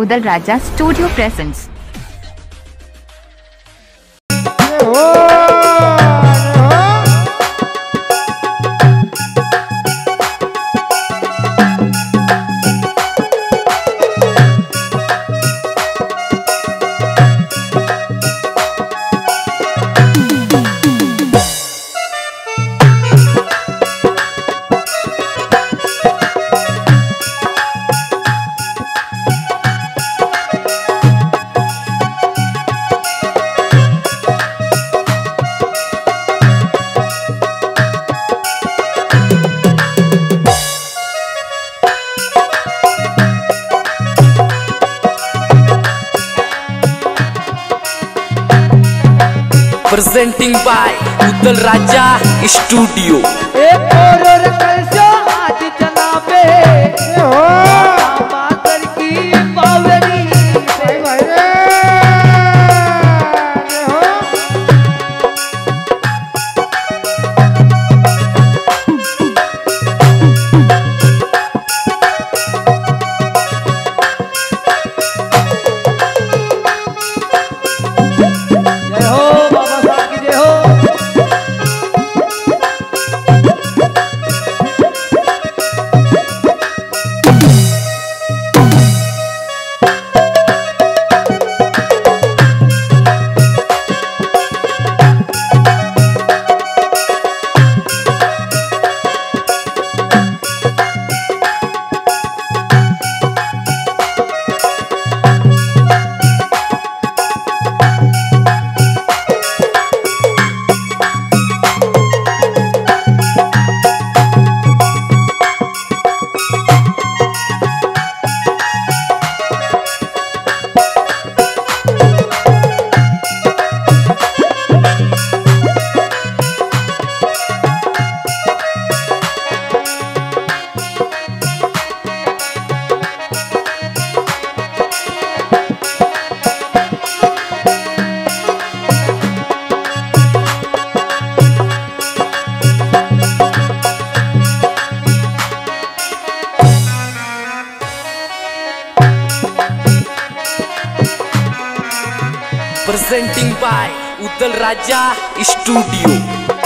Udal Raja studio presents. Presenting by Udal Raja Studio। Presenting by Udal Raja Studio।